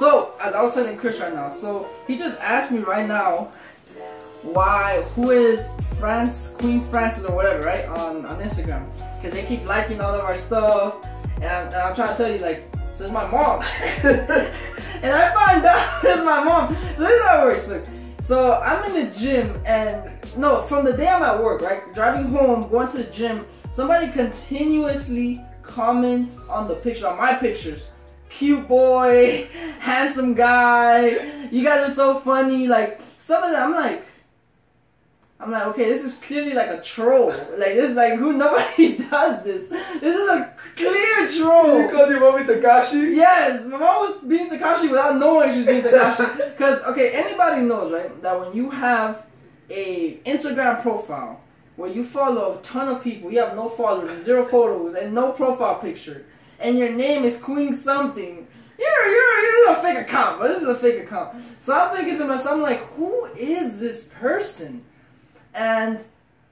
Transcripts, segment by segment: So, as I was telling Chris right now, so he just asked me right now why, who is France, Queen Frances or whatever, right, on Instagram, because they keep liking all of our stuff, and I'm trying to tell you, like, so it's my mom, and I find out it's my mom. So this is how it works. Look, so I'm in the gym, and no, from the day I'm at work, right, driving home, going to the gym, somebody continuously comments on the picture, on my pictures. Cute boy, handsome guy, you guys are so funny, like something that I'm like, okay, this is clearly like a troll. Like this is like, who, nobody does this. This is a clear troll. You called your mom Takashi? Yes, my mom was being Takashi without knowing she was being Takashi. Cause okay, anybody knows, right, that when you have a Instagram profile where you follow a ton of people, you have no followers, zero photos, and no profile picture, and your name is Queen something, you're a fake account, but this is a fake account. So I'm thinking to myself, I'm like, who is this person? And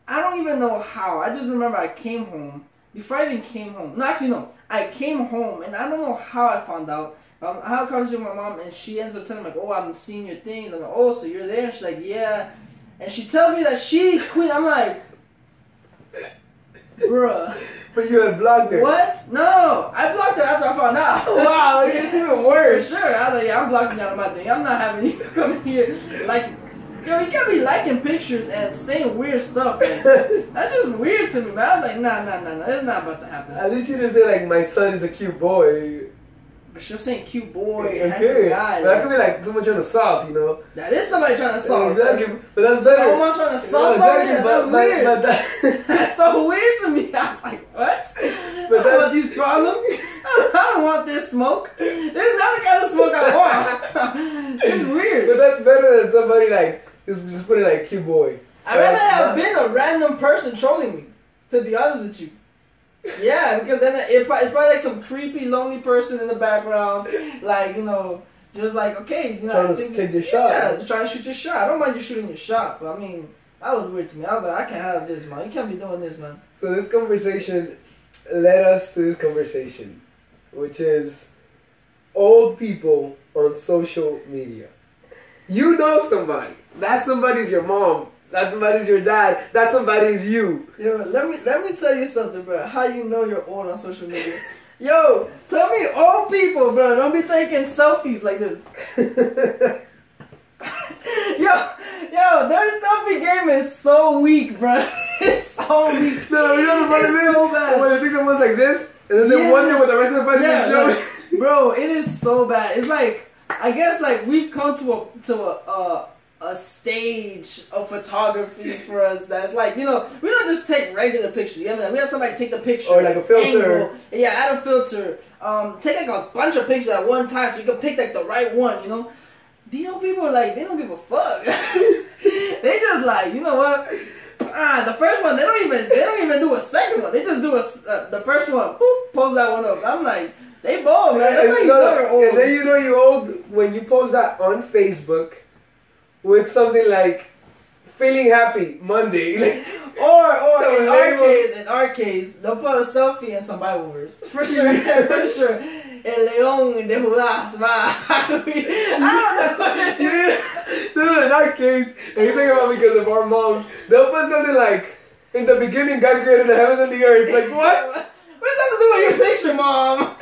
I don't even know how. I just remember I came home, before I even came home, no, actually no, I came home, and I don't know how I found out. I had a conversation with my mom, and she ends up telling me, like, oh, I'm seeing your things. I'm like, oh, so you're there? And she's like, yeah. And she tells me that she's Queen. I'm like, bruh. But you had blocked her. What? No, I blocked her after I found out. Wow, it's even worse. Sure, I was like, yeah, I'm blocking you out of my thing. I'm not having you come here. Like, yo, you can't be liking pictures and saying weird stuff. Man. That's just weird to me, man. I was like, nah, that's not about to happen. At least you didn't say, like, my son is a cute boy. But she was saying cute boy, and handsome guy. But that could be like someone trying to sauce, you know? That is somebody trying to sauce. Exactly. But that's like, someone trying to sauce somebody? That's weird. That's so weird to me. I was like, what? But I don't want these problems. I don't want this smoke. This is not the kind of smoke I want. It's weird. But that's better than somebody like, just put it like cute boy. I'd rather have been a random person trolling me, to be honest with you. Yeah, because then it's probably like some creepy, lonely person in the background, like, you know, just like, okay, you know, trying to take your shot. Yeah, man. Trying to shoot your shot. I don't mind you shooting your shot, but I mean, that was weird to me. I was like, I can't have this, man. You can't be doing this, man. So this conversation led us to this conversation, which is old people on social media. You know somebody. That somebody's your mom. That somebody's your dad. That somebody's you. Yo, let me tell you something, bro. How you know you're old on social media? Yo, tell me old people, bro. Don't be taking selfies like this. yo, their selfie game is so weak, bro. It's so weak. No, you know what it is? So bad. When they take the ones like this, and then they wonder what the rest of the body is showing. Like, bro, it is so bad. It's like, I guess like we've come to a stage of photography for us that's like, you know, we don't just take regular pictures. You know what I mean? We have somebody take the picture. Or like a filter. Angle. Yeah, add a filter. Take like a bunch of pictures at one time so you can pick like the right one, you know? These old people are like, they don't give a fuck. They just like, you know what? The first one, they don't even do a second one. They just do the first one. Boop, post that one up. I'm like, they bold, man. That's how you know you're old. And then you know you're old when you post that on Facebook with something like feeling happy Monday, like, or so in our case, they'll put a selfie and some Bible verse for sure, for sure. El león de Judas va. No, in our case, and you think about because of our moms, they'll put something like, in the beginning God created the heavens and the earth. Like what? What does that have to do with your picture, mom?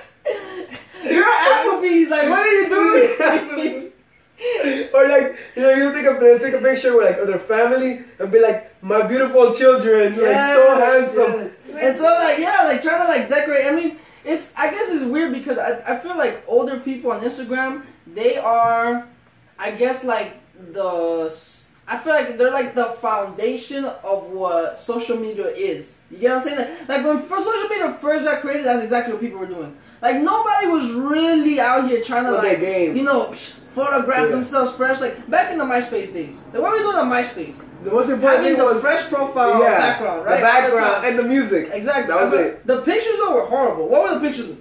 You're at Applebee's. Like what are you doing? Or like, you know, you take a picture with like other family and be like, my beautiful children, like so handsome. Yes. And so like, yeah, like trying to like decorate. I mean, it's, I guess it's weird because I feel like older people on Instagram, they are, I guess like I feel like they're like the foundation of what social media is. You get what I'm saying? Like when social media first got created, that's exactly what people were doing. Like nobody was really out here trying to like, you know, photograph themselves fresh. Like back in the MySpace days. Like what were we doing on MySpace? The most important thing was fresh profile background, right? The background and the music. Exactly. That was it. The pictures though were horrible. What were the pictures of?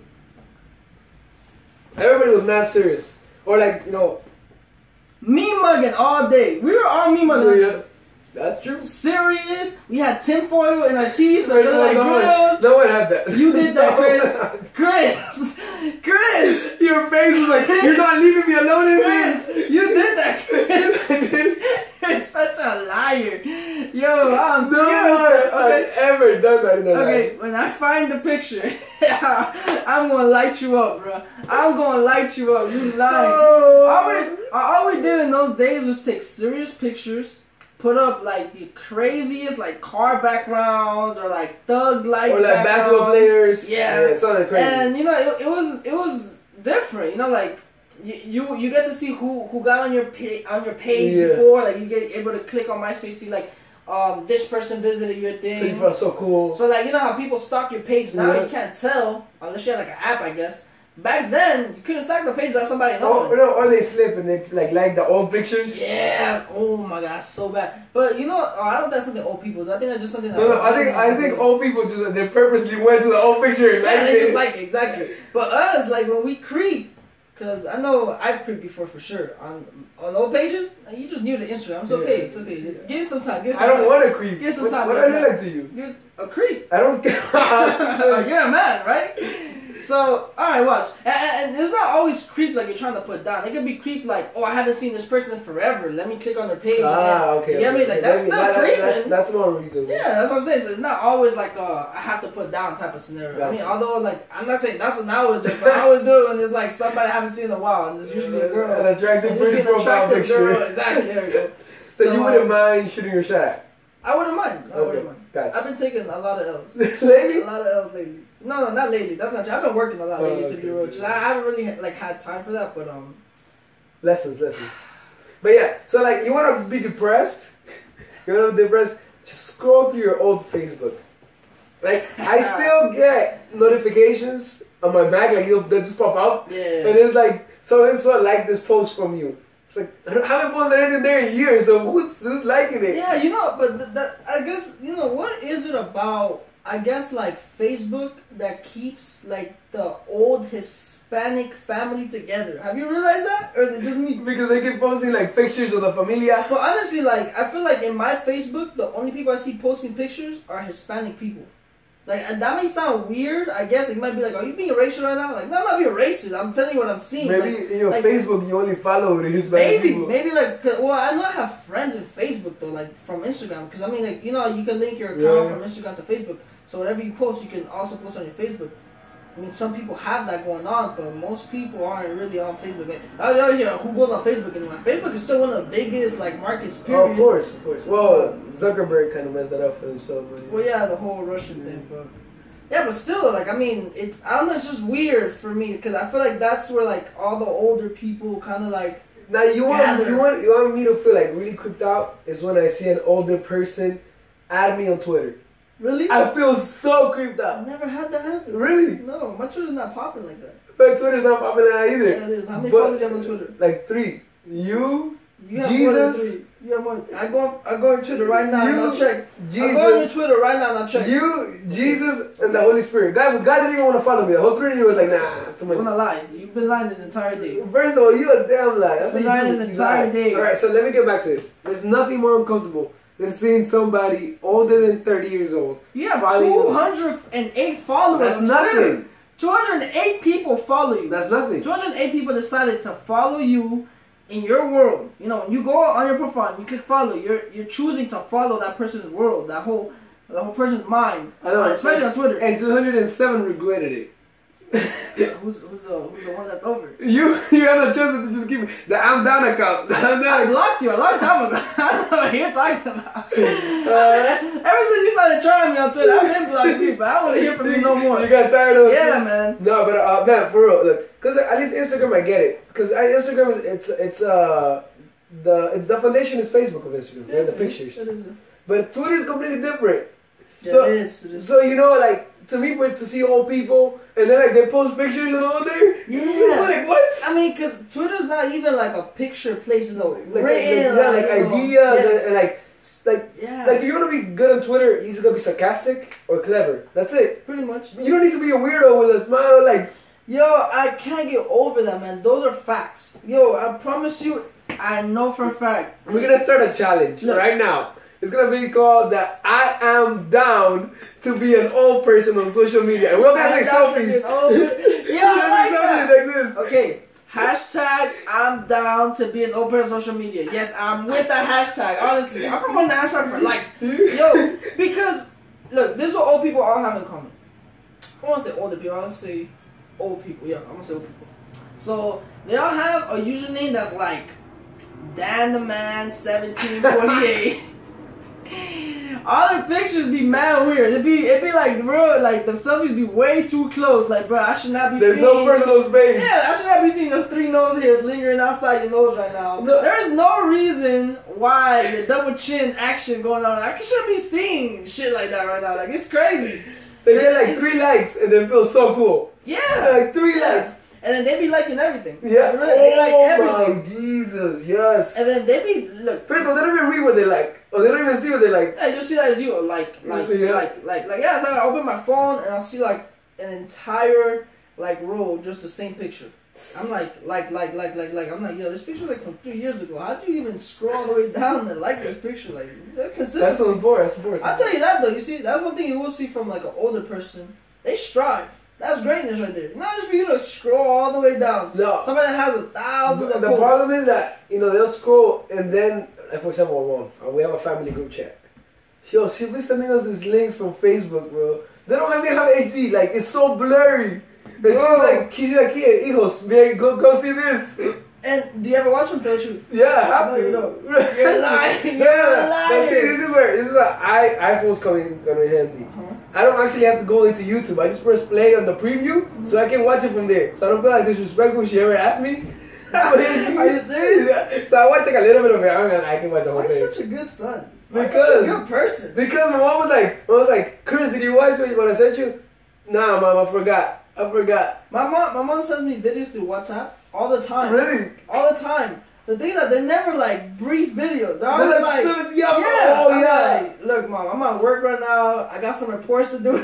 Everybody was mad serious. Or like, you know, me mugging all day. We were all me mugging. Yeah. That's true. Serious. We had tinfoil in our teeth. So no one had that. You did that, Chris. Chris. Chris! Your face was like, you're not leaving me alone in this! You did that, Chris! You're such a liar! Yo, I'm no more I've ever done that in a life. When I find the picture, I'm gonna light you up, bro. I'm gonna light you up. You lying. No. All we did in those days was take serious pictures, put up like the craziest like car backgrounds or like thug life or like basketball players. Yeah, it's something crazy. And you know, it was different. You know, like. You get to see who got on your page before, like you get able to click on MySpace, see like this person visited your thing. So you felt so cool. So like you know how people stalk your page now, you can't tell unless you have like an app, I guess. Back then you couldn't stalk the page without somebody knowing. Oh no, or they slip and they like the old pictures. Yeah. Oh my god, that's so bad. But you know, I don't think that's something old people do. I think that's just something. That I think old people just they purposely went to the old picture. And yeah, they just like it. Exactly. But us, like when we creep. Cause I know I've creeped before for sure on old pages. You just new to Instagram. It's okay. It's okay. Yeah. Give it some time. Give it some time. I don't want to creep. Give it some time. What I look like to you? Give it a creep. I don't care. You're a man, right? So all right, watch. And it's not always creep like you're trying to put down. It could be creep like, oh, I haven't seen this person forever. Let me click on their page. Ah, okay. You know what I mean? Like that's still creeping. That's more reasonable. Yeah, that's what I'm saying. So it's not always like I have to put down type of scenario. Gotcha. I mean, although like I'm not saying that's what I always do, but I always do it when there's like somebody I haven't seen in a while, and there's usually a girl, an attractive profile picture. Exactly. There we go. So you wouldn't mind shooting your shot? I wouldn't mind. I wouldn't mind. Gotcha. I've been taking a lot of L's. Lately? A lot of L's lately. No, not lately. That's not true. I've been working a lot lately to be real. I haven't really like had time for that, but lessons. But yeah, so like you want to be depressed? You want to be depressed? Just scroll through your old Facebook. Like I still get notifications on my back, like they just pop up, and it's like so like this post from you. It's like I haven't posted anything there in years, so who's liking it? Yeah, you know, but that I guess you know what is it about? I guess like Facebook that keeps like the old Hispanic family together. Have you realized that, or is it just me? Because they keep posting like pictures of the familia. But honestly, like I feel like in my Facebook, the only people I see posting pictures are Hispanic people. Like that may sound weird. I guess it might be like, are you being racist right now? Like, no, I'm not being racist. I'm telling you what I'm seeing. Maybe like, in your Facebook, you only follow Hispanic people. Maybe like, well, I know I have friends in Facebook though, like from Instagram, because I mean, like you know, you can link your account from Instagram to Facebook. So whatever you post, you can also post on your Facebook. I mean, some people have that going on, but most people aren't really on Facebook. Like, I always hear who goes on Facebook anymore. Facebook is still one of the biggest like markets. Period. Oh, of course, of course. Well, Zuckerberg kind of messed that up for himself. But, well, yeah, the whole Russian thing, but yeah, but still, like, I mean, it's I don't know, it's just weird for me because I feel like that's where like all the older people kind of like. Now you want me to feel like really creeped out is when I see an older person add me on Twitter. Really? I feel so creeped out. I've never had that happen. Really? No, my Twitter's not popping like that. My Twitter's not popping like that either. Yeah, it is. How many followers do you have on Twitter? Like 3. You have Jesus. More than 3. You have more than 3. I go on Twitter right now and I'll check. Jesus, I go on your Twitter right now and I'll check. You, Jesus, and the Holy Spirit. God didn't even want to follow me. The whole 3 of you was like, nah, that's too much. I'm gonna lie. You've been lying this entire day. First of all, you're a damn lie. That's what you lying this entire day. Alright, so let me get back to this. There's nothing more uncomfortable than seeing somebody older than 30 years old. You have 208 followers. That's nothing. 208 people follow you. That's nothing. 208 people decided to follow you in your world. You know, when you go on your profile and you click follow, you're choosing to follow that person's world, the whole person's mind. I know, especially on Twitter. And 207 regretted it. Who's the one that's over? You had a choice to just give me the I'm down account. I blocked you a long time ago. I don't know what you're talking about. Ever since you started trying me on Twitter, I've been blocking people. I don't want to hear from you no more. You got tired of it? Yeah, man. No, but man, for real, look, cause at least Instagram I get it. Cause Instagram is the foundation is Facebook of Instagram. Yeah, the pictures. But Twitter is completely different. Yeah, so it is. So you know like. To me, to see old people, and then like they post pictures and all there. Yeah. Like what? I mean, cause Twitter's not even like a picture place. It's like written, like ideas, and like if you want to be good on Twitter, you just gotta be sarcastic or clever. That's it. Pretty much. You don't need to be a weirdo with a smile. Like, yo, I can't get over that, man. Those are facts. Yo, I promise you, I know for a fact. We're gonna start a challenge right now. It's gonna be called that I am down to be an old person on social media. And we'll take selfies. Like this. Okay. Hashtag I'm down to be an old person on social media. Yes, I'm with that hashtag. Honestly, I'm promoting the hashtag for life. Yo, because look, this is what old people all have in common. I won't say older people, I want to say old people. Yeah, I want to say old people. So they all have a username that's like Dan the Man 1748. All the pictures be mad weird. It be like real, like the selfies be way too close. Like, bro, I should not be. There's no personal space. Yeah, I should not be seeing those three nose hairs lingering outside your nose right now. No. There's no reason why the double chin action going on. I shouldn't be seeing shit like that right now. Like, it's crazy. They get like 3 likes and they feel so cool. Yeah, like 3 likes. And then they be liking everything. Yeah. Like, really, they like everything. Oh, Jesus, yes. And then they be, look. First of all, they don't even read what they like. Or they don't even see what they like. Yeah, you see that as you. Yeah, so I open my phone and I'll see, like, an entire, like, row of just the same picture. I'm like. I'm like, yo, this picture, like, from 3 years ago. How do you even scroll all the way down and like this picture? Like, they're consistent. That's on board. That's on board. I'll tell you that, though. You see, that's one thing you will see from, like, an older person. They strive. That's greatness right there. Not just for you to scroll all the way down. No. Somebody that has thousands of posts. The problem is that, you know, they'll scroll and then, like, for example, my mom, we have a family group chat. Yo, she'll be sending us these links from Facebook, bro. They don't even have HD. Like, it's so blurry. And she's like, here, hijos, man, go see this. And do you ever watch them? Tell the truth? Yeah. No, you don't. You're lying. You're lying. But see, this is where iPhone's coming handy. I don't actually have to go into YouTube. I just press play on the preview, so I can watch it from there. So I don't feel like disrespectful. She ever asked me. Are you serious? Yeah. So I watch like a little bit of it, and I can watch the whole thing. You're such a good son. You're such a good person. Because my mom was like, Chris, did you watch what I sent you? Nah, mom, I forgot. My mom sends me videos through WhatsApp all the time. Really? All the time. The thing is that they're never like brief videos. They're always like, yeah, like, look, mom, I'm at work right now. I got some reports to do. I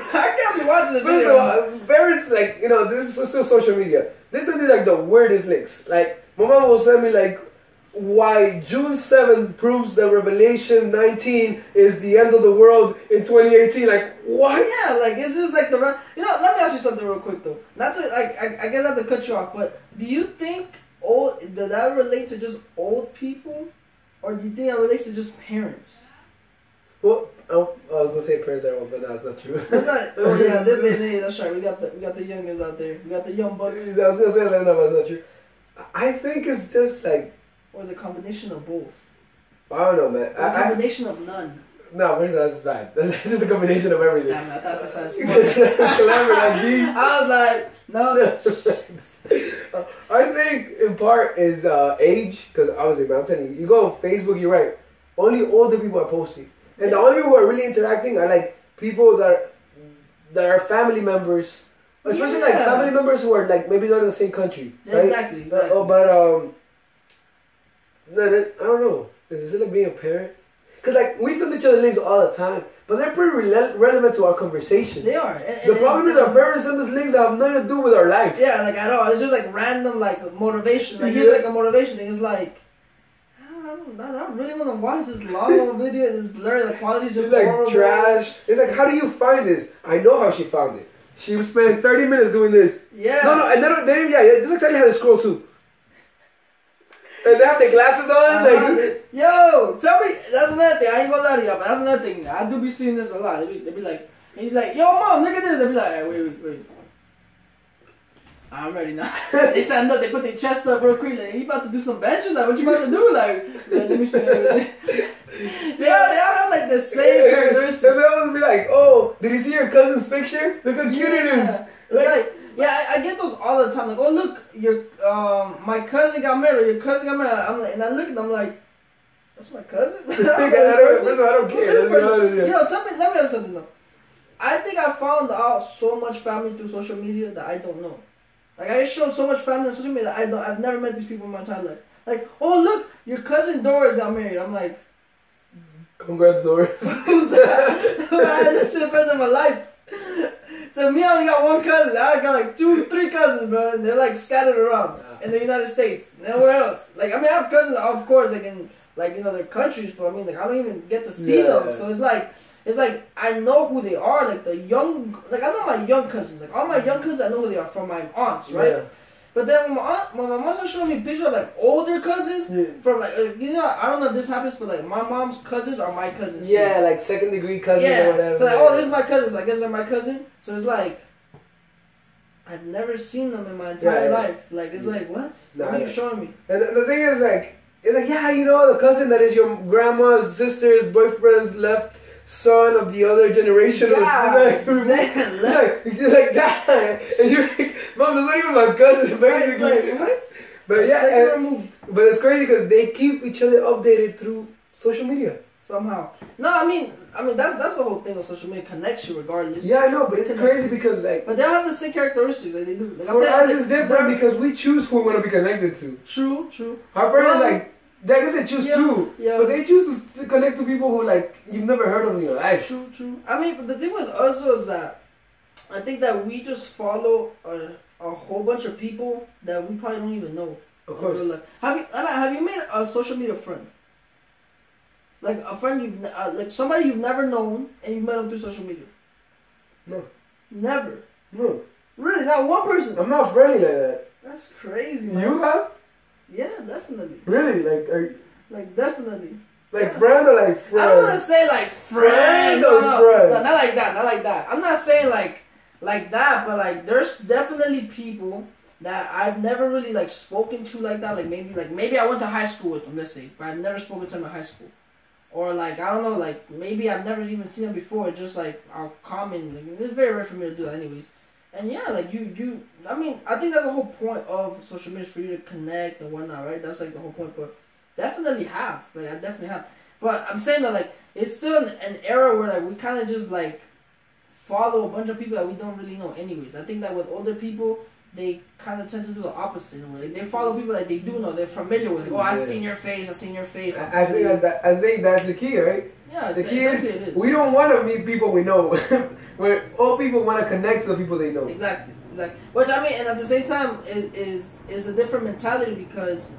can't be watching this video. Parents, like, you know, this is still social media. This is like the weirdest links. Like, my mom will send me like, why June 7th proves that Revelation 19 is the end of the world in 2018. Like, what? Yeah, like, it's just like the... You know, let me ask you something real quick, though. Not to, like, I guess I have to cut you off, but do you think... Does that relate to just old people, or do you think that relates to just parents? Well, I was gonna say parents are old, but that's not true. Oh yeah, that's right. We got the youngins out there. We got the young bucks. I was gonna say that, but it's not true. I think it's just like, or the combination of both. I don't know, man. Or a combination of none. No, first that's bad. That's a combination of everything. Damn, I thought that sounded smart. Clever, I was like, no. I think in part is age, because obviously, man, I'm telling you, you go on Facebook, you're right. Only older people are posting, and the only people who are really interacting are like people that are family members, especially like family members who are like maybe not in the same country. Yeah, right? Exactly. I don't know. Is it like being a parent? Because, like, we send each other links all the time, but they're pretty relevant to our conversation. They are. And the problem is our parents send us links that have nothing to do with our life. Yeah, like, at all. It's just, like, random, like, motivation. Like, here's, like, a motivation thing. It's like, I don't really want to watch this long video. It's blurry. The quality is just horrible. It's, like, trash. It's, like, how do you find this? I know how she found it. She spent 30 minutes doing this. Yeah. No, and they this is exactly how they scroll, too. And they have their glasses on, like... Yo, tell me, that's another thing, I ain't gonna lie to y'all, but that's another thing, I do be seeing this a lot, they be like, yo mom, look at this, they be like, wait, I'm ready now. They stand up, they put their chest up real quick, like, you about to do some benches, like, what you about to do, like, let me show you. They all have, like, the same characteristics. And they always be like, oh, did you see your cousin's picture? Look how cute it is. Like yeah, I get those all the time. Like, oh look, your cousin got married. And I look at them like, that's my cousin. I don't care. Yo, let me have something though. I think I found out so much family through social media that I don't know. Like I showed so much family on social media that I've never met these people in my entire life. Like, oh look, your cousin Doris got married. I'm like, congrats Doris. Who's that? That's the best of my life. So me, I only got one cousin. I got like 2, 3 cousins, bro. And they're like scattered around in the United States. Nowhere else. Like, I mean, I have cousins, of course, like in like in other countries, but I mean, like, I don't even get to see them. So it's like I know who they are. Like the young, like I know my young cousins. Like all my young cousins, I know who they are from my aunts, right? Yeah. But then my mom started showing me pictures of like older cousins from like, you know, I don't know if this happens, but like my mom's cousins are my cousins. Yeah, too. Like second degree cousins or whatever. So like, oh, this is my cousins. I guess they're my cousin. So it's like, I've never seen them in my entire life. Like it's like, what? Nah, what are you showing me? And the thing is like, it's like, yeah, you know, the cousin that is your grandma's sister's boyfriend's left son of the other generation. Yeah, and like that. And you're like, Mom, that's not even my cousin, basically. Like, what? But yeah, and, but it's crazy because they keep each other updated through social media. Somehow. No, I mean that's the whole thing of social media, connection regardless. Yeah, I know, but it's crazy because like, but they all have the same characteristics that they do. Like, for us it's different because we choose who we want to be connected to. True, true. Our parents like, I guess they choose too, but they choose to connect to people who like you've never heard of in your life. True, true. I mean, but the thing with us was that I think that we just follow a whole bunch of people that we probably don't even know. Of course. Have you made a social media friend? Like a friend you've like somebody you've never known and you met them through social media. No. Never. No. Really, not one person. I'm not friendly like that. That's crazy, man. You have? Yeah, definitely. Really, like, definitely. Like friend or like friend. I don't want to say like friend or friend. No, not like that. Not like that. I'm not saying like that, but like there's definitely people that I've never really like spoken to like that. Like maybe I went to high school with them. Let's say, but I've never spoken to them in high school. Or like, I don't know, like maybe I've never even seen them before. Just like I'll comment. Like, it's very rare for me to do that anyways. And yeah, like you I mean, I think that's the whole point of social media, for you to connect and whatnot, right? That's like the whole point. But definitely have, like I definitely have. But I'm saying that like it's still an era where like we kind of just like follow a bunch of people that we don't really know anyways. I think that with older people, they kind of tend to do the opposite in a way. They follow people that they do know, they're familiar with. Like, oh, I've seen your face, I've seen your face. I think that's the key, right? Yeah, the key is, it is. We don't want to meet people we know. Where all people want to connect to the people they know. Exactly, exactly. Which I mean, and at the same time, is a different mentality because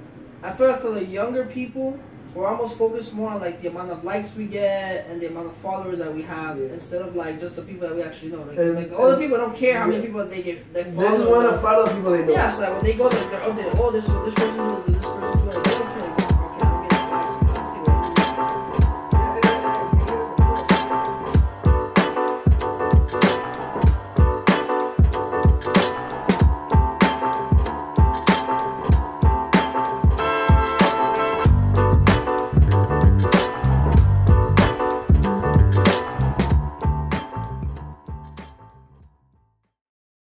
I feel like for the younger people, we're almost focused more on like the amount of likes we get and the amount of followers that we have instead of like just the people that we actually know. Like, like all the people don't care how many people they follow. They just want to follow people they know. Yeah, so like, when they go, they're updated. Oh, this person, this person.